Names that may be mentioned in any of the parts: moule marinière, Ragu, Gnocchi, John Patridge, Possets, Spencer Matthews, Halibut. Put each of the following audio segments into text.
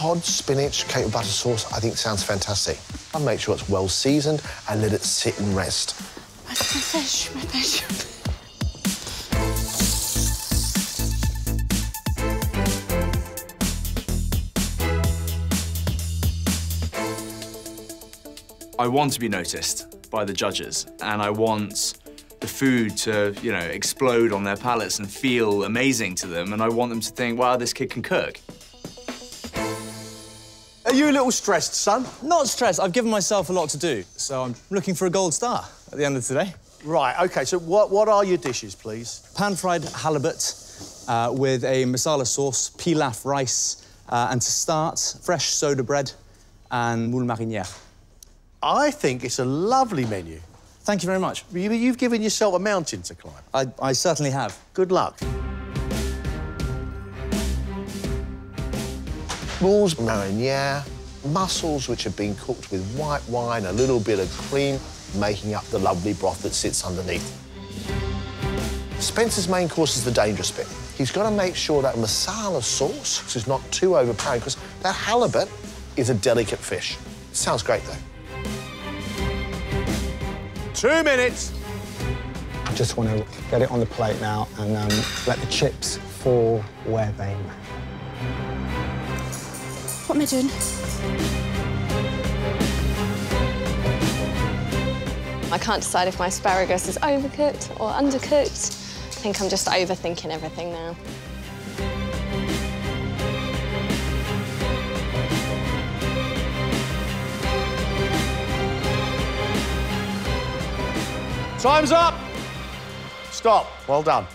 cod, spinach, cake with butter sauce, I think sounds fantastic. I'll make sure it's well seasoned and let it sit and rest. My fish. I want to be noticed by the judges, and I want the food to, you know, explode on their palates and feel amazing to them, and I want them to think, wow, this kid can cook. Are you a little stressed, son? Not stressed. I've given myself a lot to do, so I'm looking for a gold star at the end of today. Right, OK, so what are your dishes, please? Pan-fried halibut with a masala sauce, pilaf rice, and to start, fresh soda bread and moule marinière. I think it's a lovely menu. Thank you very much. You've given yourself a mountain to climb. I certainly have. Good luck. Moule marinière, mussels which have been cooked with white wine, a little bit of cream, making up the lovely broth that sits underneath. Spencer's main course is the dangerous bit. He's got to make sure that masala sauce is not too overpowering, because that halibut is a delicate fish. Sounds great, though. 2 minutes. I just want to get it on the plate now and let the chips fall where they may. What am I doing? I can't decide if my asparagus is overcooked or undercooked. I think I'm just overthinking everything now. Time's up. Stop. Well done.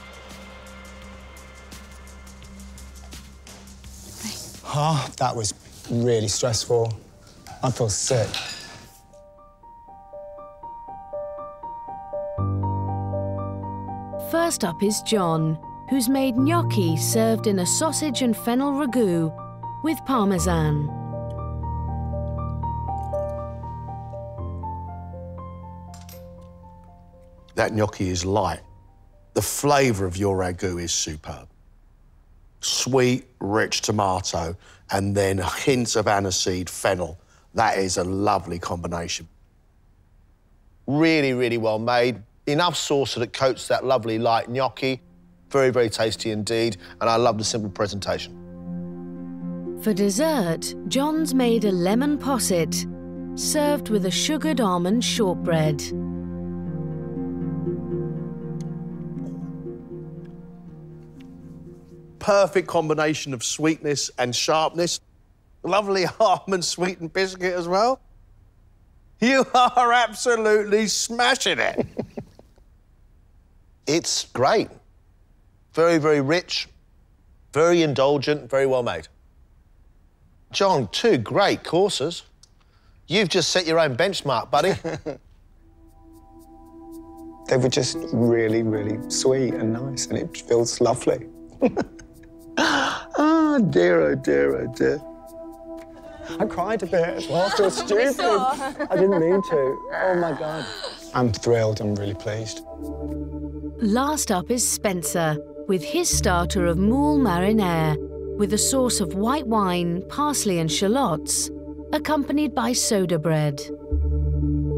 Oh, that was really stressful. I feel sick. First up is John, who's made gnocchi served in a sausage and fennel ragu with parmesan. That gnocchi is light. The flavour of your ragu is superb. Sweet, rich tomato, and then a hint of aniseed fennel. That is a lovely combination. Really, really well made. Enough sauce that it coats that lovely light gnocchi. Very, very tasty indeed, and I love the simple presentation. For dessert, John's made a lemon posset, served with a sugared almond shortbread. Perfect combination of sweetness and sharpness. Lovely almond sweetened biscuit as well. You are absolutely smashing it. It's great. Very, very rich, very indulgent, very well made. John, 2 great courses. You've just set your own benchmark, buddy. They were just really, really sweet and nice, and it feels lovely. Oh dear, oh dear, oh dear. I cried a bit as well. I feel stupid. I didn't mean to. Oh, my God. I'm thrilled. I'm really pleased. Last up is Spencer, with his starter of moule marinière, with a sauce of white wine, parsley and shallots, accompanied by soda bread.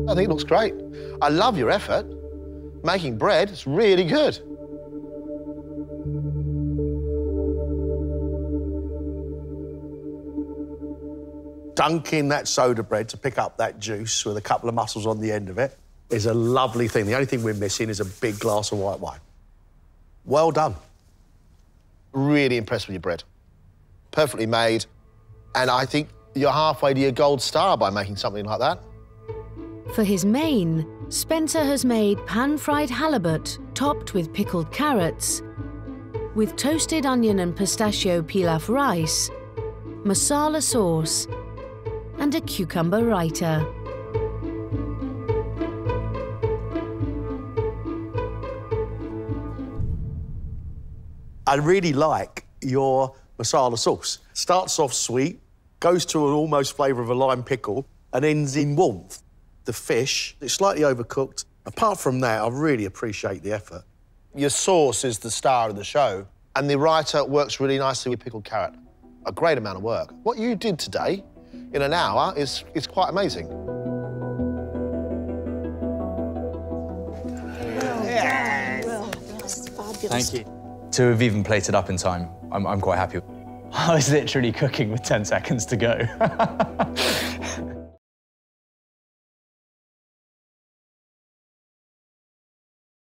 I think it looks great. I love your effort. Making bread is really good. Dunking that soda bread to pick up that juice with a couple of mussels on the end of it is a lovely thing. The only thing we're missing is a big glass of white wine. Well done. Really impressed with your bread. Perfectly made. And I think you're halfway to your gold star by making something like that. For his main, Spencer has made pan-fried halibut topped with pickled carrots, with toasted onion and pistachio pilaf rice, masala sauce, and a cucumber raita. I really like your masala sauce. Starts off sweet, goes to an almost flavour of a lime pickle, and ends in warmth. The fish, it's slightly overcooked. Apart from that, I really appreciate the effort. Your sauce is the star of the show, and the raita works really nicely with pickled carrot. a great amount of work. What you did today in an hour is quite amazing. Yes. Well, that's fabulous. Thank you. To have even plated up in time, I'm quite happy. I was literally cooking with 10 seconds to go.